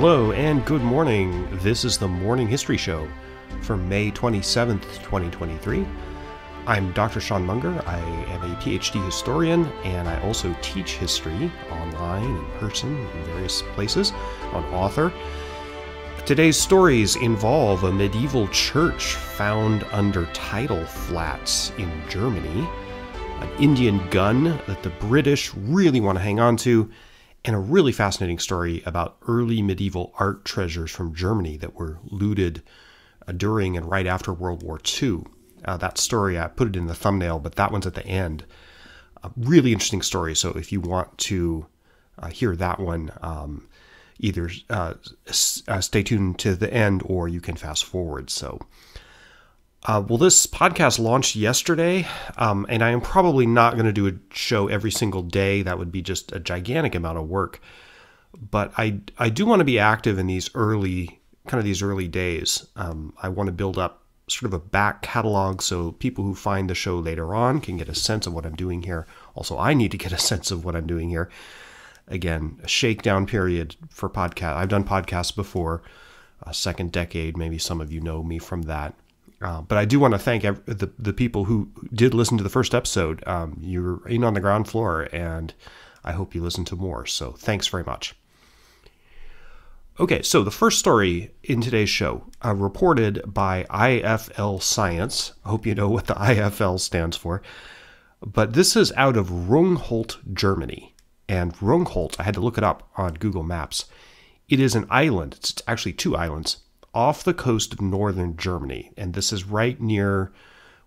Hello and good morning. This is the Morning History Show for May 27th, 2023. I'm Dr. Sean Munger. I am a PhD historian, and I also teach history online, in person, in various places, on Author. Today's stories involve a medieval church found under tidal flats in Germany, an Indian gun that the British really want to hang on to, and a really fascinating story about early medieval art treasures from Germany that were looted during and right after World War II. That story, I put it in the thumbnail, but that one's at the end. A really interesting story, so if you want to hear that one, either stay tuned to the end or you can fast forward. So, well, this podcast launched yesterday, and I am probably not going to do a show every single day. That would be just a gigantic amount of work. But I do want to be active in these early days. I want to build up sort of a back catalog so people who find the show later on can get a sense of what I'm doing here. Also, I need to get a sense of what I'm doing here. Again, a shakedown period for podcast. I've done podcasts before, Second Decade. Maybe some of you know me from that. But I do want to thank the people who did listen to the first episode. You're in on the ground floor, and I hope you listen to more. So thanks very much. Okay, so the first story in today's show, reported by IFL Science. I hope you know what the IFL stands for. But this is out of Rungholt, Germany. And Rungholt, I had to look it up on Google Maps. It is an island. It's actually two islands off the coast of northern Germany. And this is right near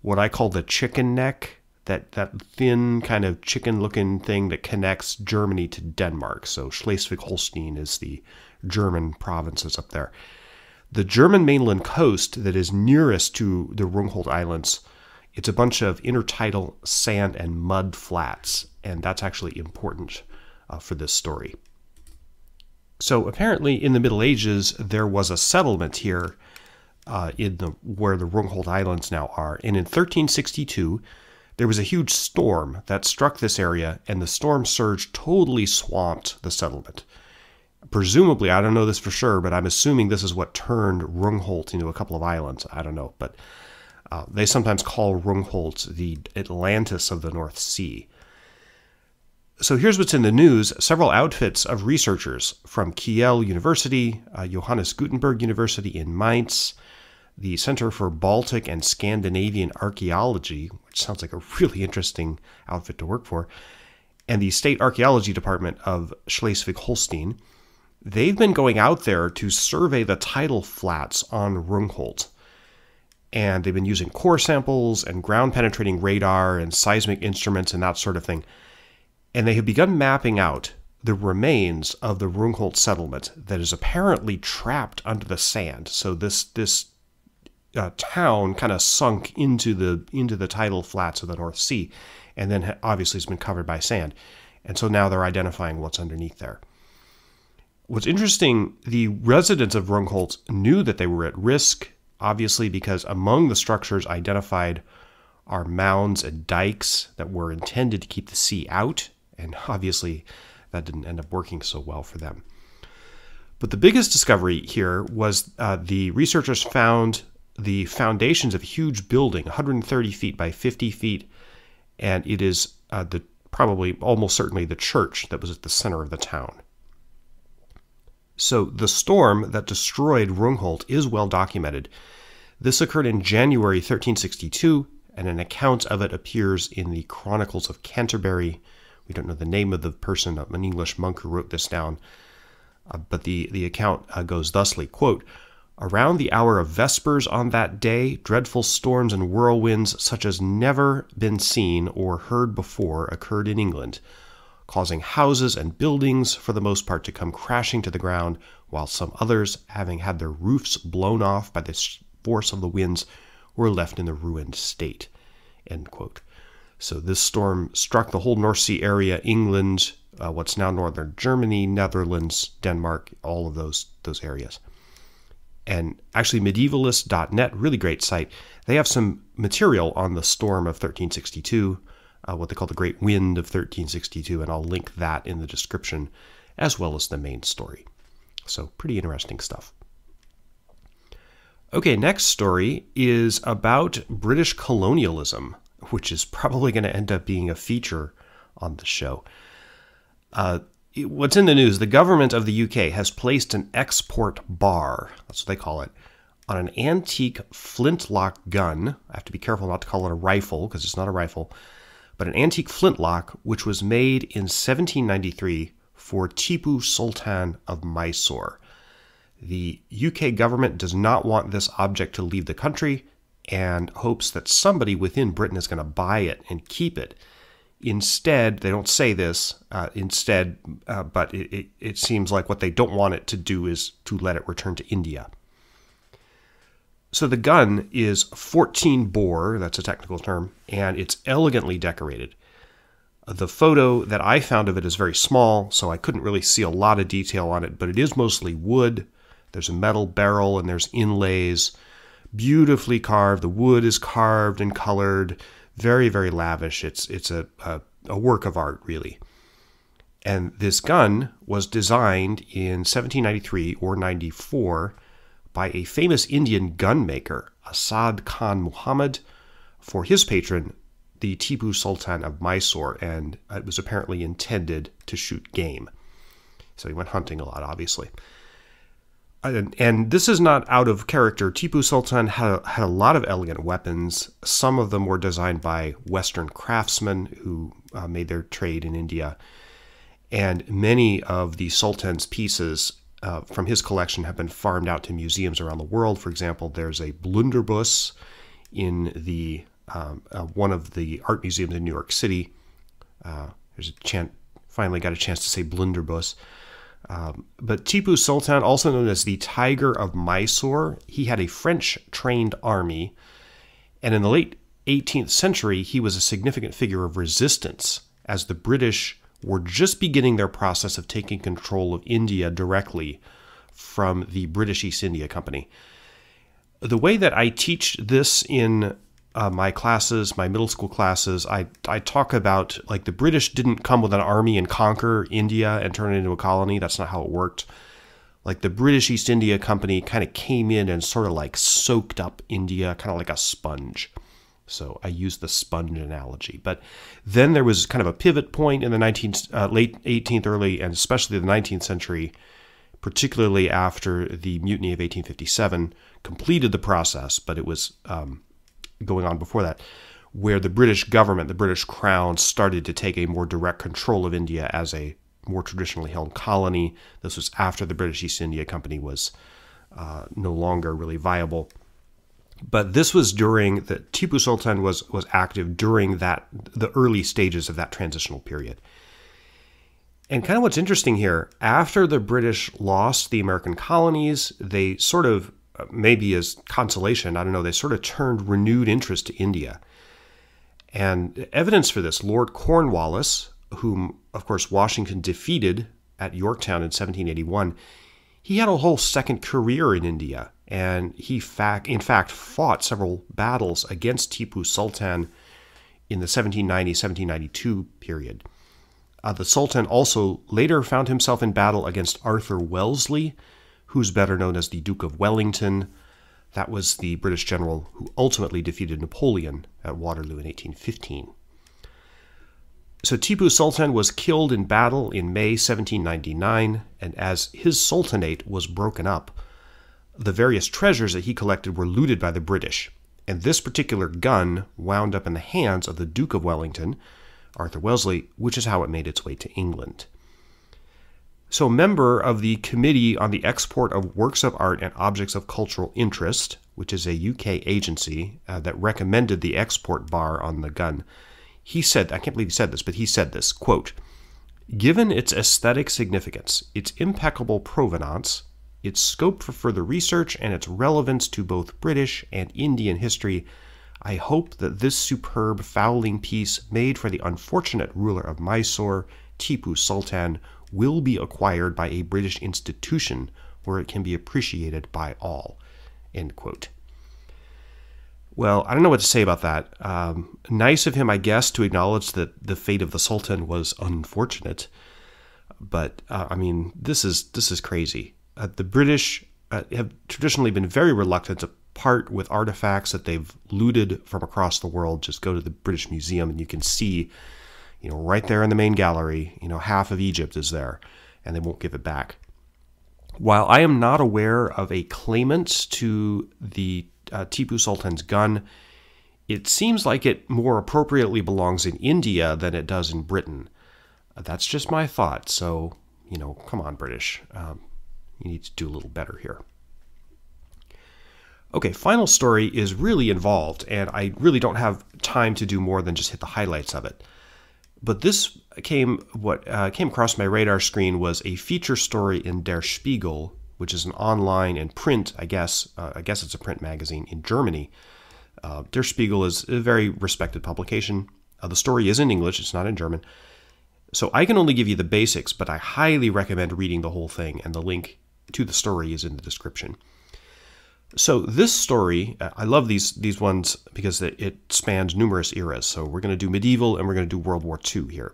what I call the chicken neck, that thin kind of chicken-looking thing that connects Germany to Denmark. So Schleswig-Holstein is the German provinces up there. The German mainland coast that is nearest to the Rungholt Islands, it's a bunch of intertidal sand and mud flats, and that's actually important for this story. So apparently in the Middle Ages, there was a settlement here where the Rungholt Islands now are. And in 1362, there was a huge storm that struck this area, and the storm surge totally swamped the settlement. Presumably, I don't know this for sure, but I'm assuming this is what turned Rungholt into a couple of islands. I don't know, but they sometimes call Rungholt the Atlantis of the North Sea. So here's what's in the news. Several outfits of researchers from Kiel University, Johannes Gutenberg University in Mainz, the Center for Baltic and Scandinavian Archaeology, which sounds like a really interesting outfit to work for, and the State Archaeology Department of Schleswig-Holstein, they've been going out there to survey the tidal flats on Rungholt. And they've been using core samples and ground-penetrating radar and seismic instruments and that sort of thing. And they have begun mapping out the remains of the Rungholt settlement that is apparently trapped under the sand. So this town kind of sunk into the tidal flats of the North Sea, and then obviously has been covered by sand. And so now they're identifying what's underneath there. What's interesting, the residents of Rungholt knew that they were at risk, obviously, because among the structures identified are mounds and dikes that were intended to keep the sea out, and obviously that didn't end up working so well for them. But the biggest discovery here was the researchers found the foundations of a huge building, 130 feet by 50 feet, and it is probably almost certainly the church that was at the center of the town. So the storm that destroyed Rungholt is well documented. This occurred in January 1362, and an account of it appears in the Chronicles of Canterbury. We don't know the name of the person, an English monk who wrote this down, but the account goes thusly, quote, "Around the hour of Vespers on that day, dreadful storms and whirlwinds such as never been seen or heard before occurred in England, causing houses and buildings for the most part to come crashing to the ground, while some others, having had their roofs blown off by the force of the winds, were left in the ruined state," end quote. So this storm struck the whole North Sea area, England, what's now northern Germany, Netherlands, Denmark, all of those areas. And actually medievalist.net, really great site, they have some material on the storm of 1362, what they call the Great Wind of 1362, and I'll link that in the description as well as the main story. So pretty interesting stuff. Okay, next story is about British colonialism, which is probably going to end up being a feature on the show. What's in the news, the government of the UK has placed an export bar, that's what they call it, on an antique flintlock gun. I have to be careful not to call it a rifle because it's not a rifle, but an antique flintlock which was made in 1793 for Tipu Sultan of Mysore. The UK government does not want this object to leave the country and hopes that somebody within Britain is going to buy it and keep it. Instead, they don't say this, but it seems like what they don't want it to do is to let it return to India. So the gun is 14 bore, that's a technical term, and it's elegantly decorated. The photo that I found of it is very small, so I couldn't really see a lot of detail on it, but it is mostly wood. There's a metal barrel and there's inlays. Beautifully carved. The wood is carved and colored. Very, very lavish. It's a work of art, really. And this gun was designed in 1793 or 94 by a famous Indian gunmaker, Asad Khan Muhammad, for his patron, the Tipu Sultan of Mysore, and it was apparently intended to shoot game. So he went hunting a lot, obviously. And this is not out of character. Tipu Sultan had a lot of elegant weapons. Some of them were designed by Western craftsmen who made their trade in India. And many of the Sultan's pieces from his collection have been farmed out to museums around the world. For example, there's a blunderbuss in the one of the art museums in New York City. There's a chance, finally got a chance to say blunderbuss. But Tipu Sultan, also known as the Tiger of Mysore, he had a French-trained army, and in the late 18th century, he was a significant figure of resistance as the British were just beginning their process of taking control of India directly from the British East India Company. The way that I teach this in my classes, my middle school classes, I talk about, like, the British didn't come with an army and conquer India and turn it into a colony. That's not how it worked. Like, the British East India Company kind of came in and sort of like soaked up India, kind of like a sponge. So I use the sponge analogy. But then there was kind of a pivot point in the late 18th, early, and especially the 19th century, particularly after the mutiny of 1857 completed the process, but it was going on before that, where the British government, the British crown, started to take a more direct control of India as a more traditionally held colony. This was after the British East India Company was no longer really viable. But this was during, the Tipu Sultan was active during the early stages of that transitional period. And kind of what's interesting here, after the British lost the American colonies, they sort of, maybe as consolation, I don't know, they sort of turned renewed interest to India. And evidence for this, Lord Cornwallis, whom, of course, Washington defeated at Yorktown in 1781, he had a whole second career in India. And he, in fact, fought several battles against Tipu Sultan in the 1790-1792 period. The Sultan also later found himself in battle against Arthur Wellesley, who's better known as the Duke of Wellington. That was the British general who ultimately defeated Napoleon at Waterloo in 1815. So Tipu Sultan was killed in battle in May 1799, and as his sultanate was broken up, the various treasures that he collected were looted by the British, and this particular gun wound up in the hands of the Duke of Wellington, Arthur Wellesley, which is how it made its way to England. So a member of the Committee on the Export of Works of Art and Objects of Cultural Interest, which is a UK agency that recommended the export bar on the gun, he said, I can't believe he said this, but he said this, quote, "Given its aesthetic significance, its impeccable provenance, its scope for further research, and its relevance to both British and Indian history, I hope that this superb fowling piece made for the unfortunate ruler of Mysore, Tipu Sultan, will be acquired by a British institution where it can be appreciated by all," end quote. Well, I don't know what to say about that. Nice of him, I guess, to acknowledge that the fate of the Sultan was unfortunate. But, I mean, this is crazy. The British have traditionally been very reluctant to part with artifacts that they've looted from across the world. Just go to the British Museum and you can see, you know, right there in the main gallery, you know, half of Egypt is there, and they won't give it back. While I am not aware of a claimant to the Tipu Sultan's gun, it seems like it more appropriately belongs in India than it does in Britain. That's just my thought, so, you know, come on, British. You need to do a little better here. Okay, final story is really involved, and I really don't have time to do more than just hit the highlights of it. But this what came across my radar screen was a feature story in Der Spiegel, which is an online and print, I guess it's a print magazine in Germany. Der Spiegel is a very respected publication. The story is in English, it's not in German. So I can only give you the basics, but I highly recommend reading the whole thing, and the link to the story is in the description. So this story, I love these ones because it spans numerous eras. So we're going to do medieval and we're going to do World War II here.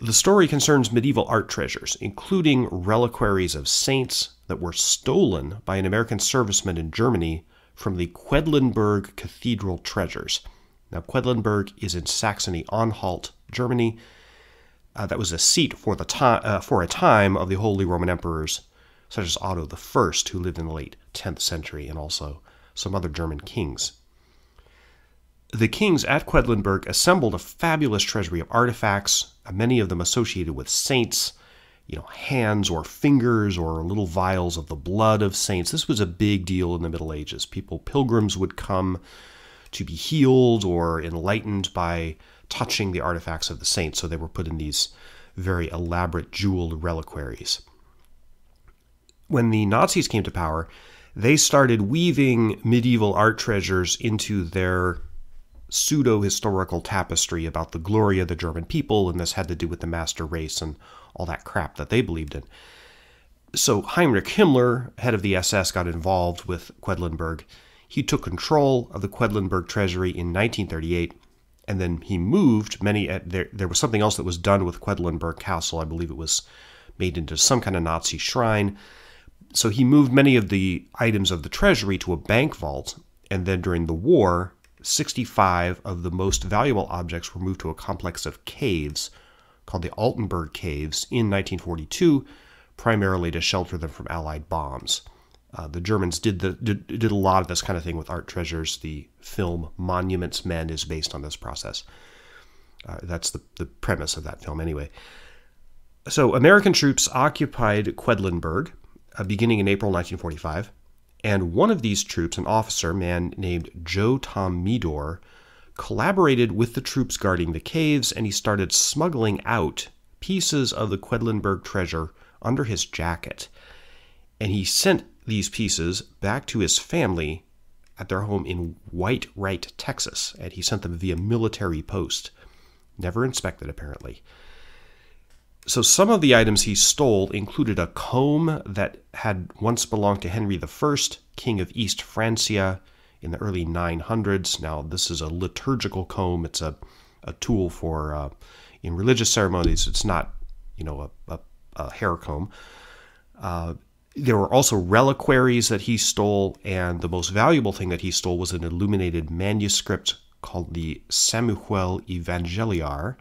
The story concerns medieval art treasures, including reliquaries of saints that were stolen by an American serviceman in Germany from the Quedlinburg Cathedral treasures. Now, Quedlinburg is in Saxony-Anhalt, Germany. That was a seat for a time of the Holy Roman Emperors, such as Otto I, who lived in the late 10th century, and also some other German kings. The kings at Quedlinburg assembled a fabulous treasury of artifacts, many of them associated with saints, you know, hands or fingers or little vials of the blood of saints. This was a big deal in the Middle Ages. Pilgrims would come to be healed or enlightened by touching the artifacts of the saints, so they were put in these very elaborate jeweled reliquaries. When the Nazis came to power, they started weaving medieval art treasures into their pseudo-historical tapestry about the glory of the German people, and this had to do with the master race and all that crap that they believed in. So Heinrich Himmler, head of the SS, got involved with Quedlinburg. He took control of the Quedlinburg treasury in 1938, and then he moved many... There was something else that was done with Quedlinburg Castle. I believe it was made into some kind of Nazi shrine. So he moved many of the items of the treasury to a bank vault, and then during the war, 65 of the most valuable objects were moved to a complex of caves called the Altenburg Caves in 1942, primarily to shelter them from Allied bombs. The Germans did a lot of this kind of thing with art treasures. The film Monuments Men is based on this process. That's the premise of that film anyway. So American troops occupied Quedlinburg, beginning in April 1945, and one of these troops, an officer, a man named Joe Tom Meador, collaborated with the troops guarding the caves, and he started smuggling out pieces of the Quedlinburg treasure under his jacket. And he sent these pieces back to his family at their home in Waterloo, Texas, and he sent them via military post. Never inspected, apparently. So some of the items he stole included a comb that had once belonged to Henry I, King of East Francia, in the early 900s. Now, this is a liturgical comb. It's a tool for, in religious ceremonies. It's not, you know, a hair comb. There were also reliquaries that he stole, and the most valuable thing that he stole was an illuminated manuscript called the Samuel Evangeliar,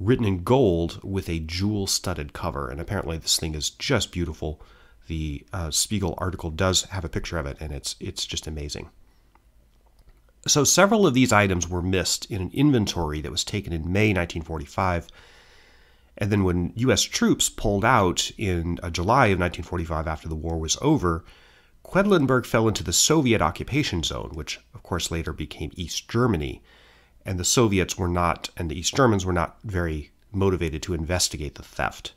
written in gold with a jewel-studded cover. And apparently this thing is just beautiful. The Spiegel article does have a picture of it, and it's just amazing. So several of these items were missed in an inventory that was taken in May 1945. And then when U.S. troops pulled out in July of 1945 after the war was over, Quedlinburg fell into the Soviet occupation zone, which of course later became East Germany. And the Soviets were not, and the East Germans were not very motivated to investigate the theft.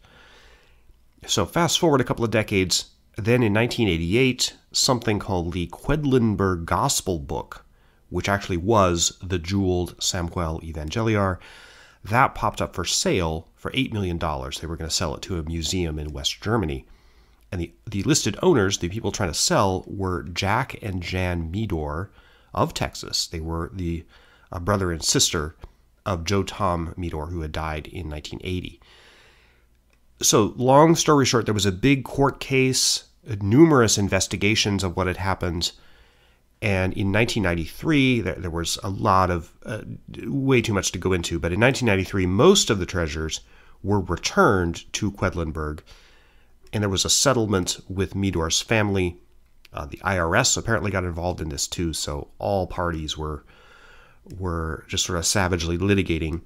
So fast forward a couple of decades, then in 1988, something called the Quedlinburg Gospel Book, which actually was the jeweled Samuel Evangeliar, that popped up for sale for $8 million. They were going to sell it to a museum in West Germany. And the listed owners, the people trying to sell, were Jack and Jan Meador of Texas. They were the a brother and sister of Joe Tom Meador, who had died in 1980. So long story short, there was a big court case, numerous investigations of what had happened. And in 1993, there was a lot of, way too much to go into, but in 1993, most of the treasures were returned to Quedlinburg. And there was a settlement with Meador's family. The IRS apparently got involved in this too, so all parties were just sort of savagely litigating.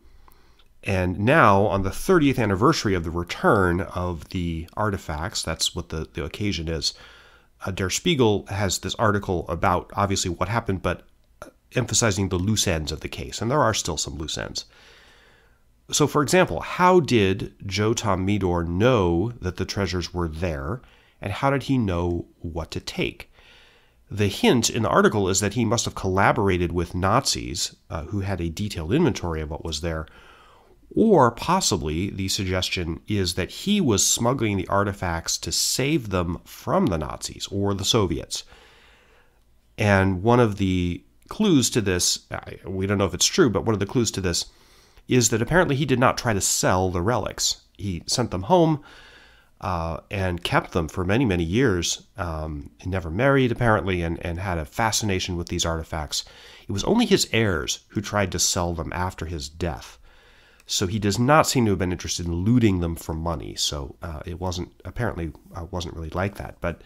And now, on the 30th anniversary of the return of the artifacts, that's what the occasion is, Der Spiegel has this article about, obviously, what happened, but emphasizing the loose ends of the case. And there are still some loose ends. So, for example, how did Joe Tom Meador know that the treasures were there, and how did he know what to take? The hint in the article is that he must have collaborated with Nazis who had a detailed inventory of what was there, or possibly the suggestion is that he was smuggling the artifacts to save them from the Nazis or the Soviets. And one of the clues to this, we don't know if it's true, but one of the clues to this is that apparently he did not try to sell the relics. He sent them home and kept them for many, many years. He never married, apparently, and had a fascination with these artifacts. It was only his heirs who tried to sell them after his death. So he does not seem to have been interested in looting them for money. So it wasn't, apparently, wasn't really like that. But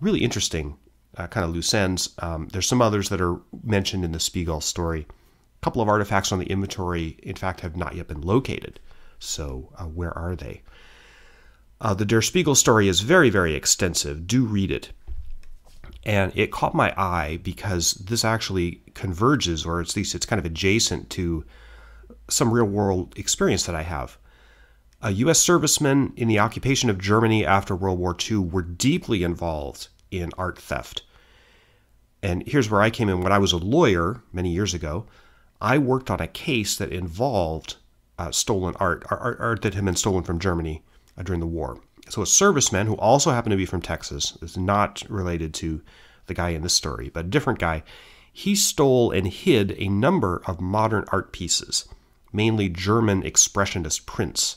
really interesting kind of loose ends. There's some others that are mentioned in the Spiegel story. A couple of artifacts on the inventory, in fact, have not yet been located. So where are they? The Der Spiegel story is very, very extensive. Do read it. And it caught my eye because this actually converges, or at least it's kind of adjacent to some real-world experience that I have. U.S. servicemen in the occupation of Germany after World War II were deeply involved in art theft. And here's where I came in. When I was a lawyer many years ago, I worked on a case that involved stolen art that had been stolen from Germany during the war. So a serviceman who also happened to be from Texas, is not related to the guy in this story, but a different guy, he stole and hid a number of modern art pieces, mainly German expressionist prints,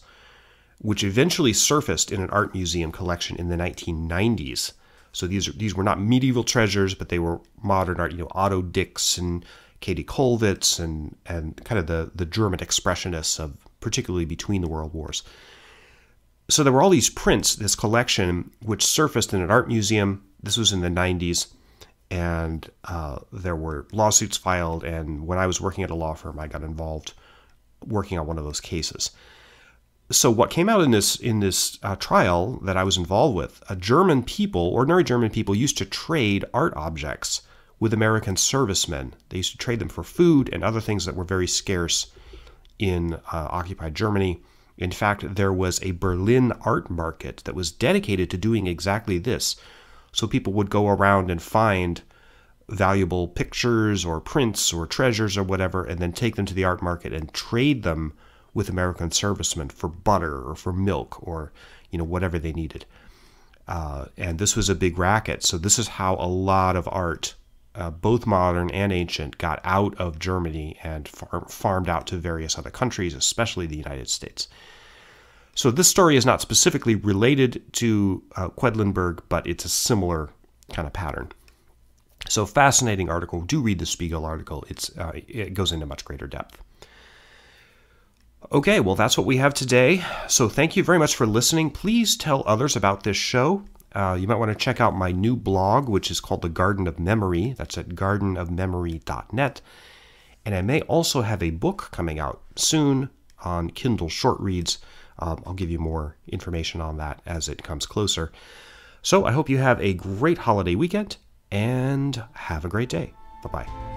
which eventually surfaced in an art museum collection in the 1990s. So these were not medieval treasures, but they were modern art, you know, Otto Dix and Katie Kollwitz and kind of the German expressionists of particularly between the world wars. So there were all these prints, this collection, which surfaced in an art museum. This was in the 90s. And there were lawsuits filed. And when I was working at a law firm, I got involved working on one of those cases. So what came out in this trial that I was involved with, German people, ordinary German people, used to trade art objects with American servicemen. They used to trade them for food and other things that were very scarce in occupied Germany. In fact, there was a Berlin art market that was dedicated to doing exactly this. So people would go around and find valuable pictures or prints or treasures or whatever, and then take them to the art market and trade them with American servicemen for butter or for milk or, you know, whatever they needed. And this was a big racket. So this is how a lot of art, both modern and ancient, got out of Germany and farmed out to various other countries, especially the United States. So this story is not specifically related to Quedlinburg, but it's a similar kind of pattern. So fascinating article. Do read the Spiegel article. It goes into much greater depth. Okay, well, that's what we have today. So thank you very much for listening. Please tell others about this show. You might want to check out my new blog, which is called The Garden of Memory. That's at gardenofmemory.net. And I may also have a book coming out soon on Kindle short reads. I'll give you more information on that as it comes closer. So I hope you have a great holiday weekend and have a great day. Bye-bye.